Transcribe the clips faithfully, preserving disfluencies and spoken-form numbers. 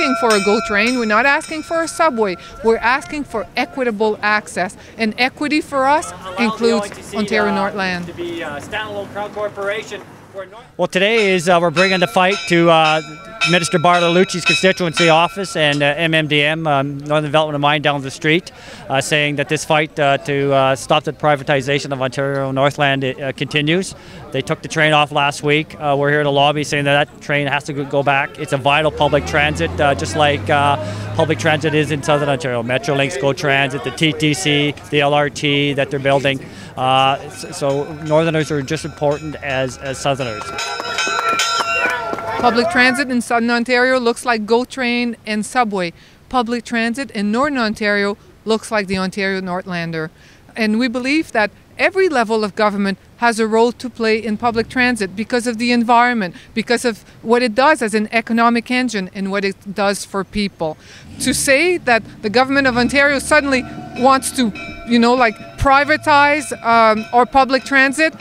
asking for a GO train, we're not asking for a subway, we're asking for equitable access. And equity for us includes Ontario Northland. To be a standalone crown corporation. Well, today is uh, we're bringing the fight to uh, Minister Bartolucci's constituency office and uh, M M D M, um, Northern Development of Mine, down the street, uh, saying that this fight uh, to uh, stop the privatization of Ontario Northland uh, continues. They took the train off last week. Uh, we're here in the lobby saying that that train has to go back. It's a vital public transit, uh, just like uh, public transit is in Southern Ontario. Metrolinx, GO Transit, the T T C, the L R T that they're building. Uh, so Northerners are just important as, as Southerners. Public transit in Southern Ontario looks like GO Train and Subway. Public transit in Northern Ontario looks like the Ontario Northlander. And we believe that every level of government has a role to play in public transit because of the environment, because of what it does as an economic engine and what it does for people. To say that the government of Ontario suddenly wants to, you know, like privatize um, or public transit,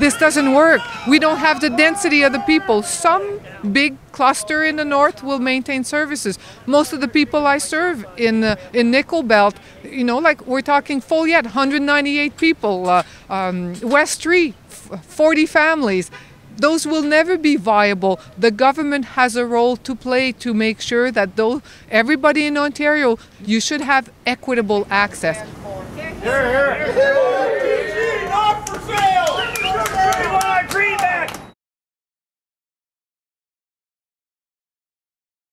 this doesn't work. We don't have the density of the people. Some big cluster in the north will maintain services. Most of the people I serve in uh, in Nickel Belt, you know, like we're talking Foleyet, one hundred ninety-eight people, uh, um, West Street, forty families. Those will never be viable. The government has a role to play to make sure that though everybody in Ontario, you should have equitable access. Here, here.